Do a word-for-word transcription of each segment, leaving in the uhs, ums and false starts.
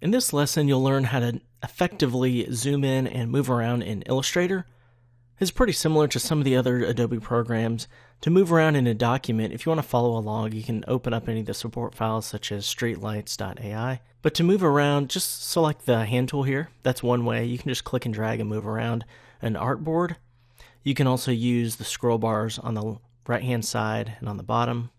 In this lesson, you'll learn how to effectively zoom in and move around in Illustrator. It's pretty similar to some of the other Adobe programs. To move around in a document, if you want to follow along, you can open up any of the support files such as streetlights dot A I. But to move around, just select the hand tool here. That's one way. You can just click and drag and move around an artboard. You can also use the scroll bars on the right-hand side and on the bottom.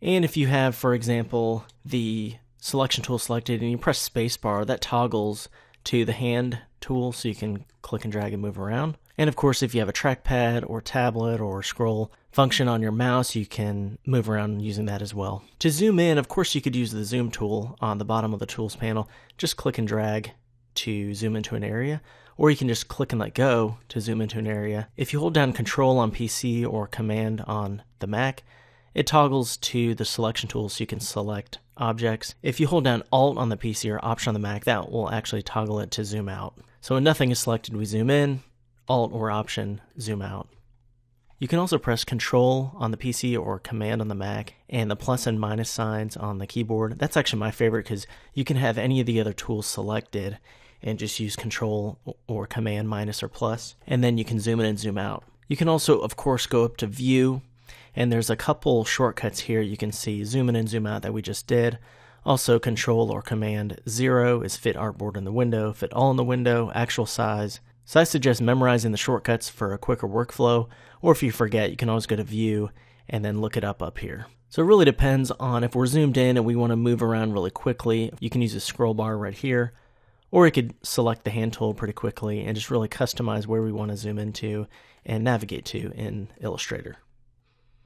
And if you have, for example, the selection tool selected and you press space bar, that toggles to the hand tool so you can click and drag and move around. And of course, if you have a trackpad or tablet or scroll function on your mouse, you can move around using that as well. To zoom in, of course, you could use the zoom tool on the bottom of the tools panel. Just click and drag to zoom into an area, or you can just click and let go to zoom into an area. If you hold down control on P C or command on the Mac, it toggles to the selection tool so you can select objects. If you hold down Alt on the P C or Option on the Mac, that will actually toggle it to zoom out. So when nothing is selected, we zoom in, Alt or Option, zoom out. You can also press Control on the P C or Command on the Mac, and the plus and minus signs on the keyboard. That's actually my favorite because you can have any of the other tools selected and just use Control or Command, minus or plus, and then you can zoom in and zoom out. You can also, of course, go up to View, and there's a couple shortcuts here you can see, zoom in and zoom out, that we just did. Also, Control or Command zero is fit artboard in the window, fit all in the window, actual size. So I suggest memorizing the shortcuts for a quicker workflow, or if you forget, you can always go to View and then look it up up here. So it really depends on if we're zoomed in and we want to move around really quickly. You can use a scroll bar right here, or you could select the hand tool pretty quickly and just really customize where we want to zoom into and navigate to in Illustrator.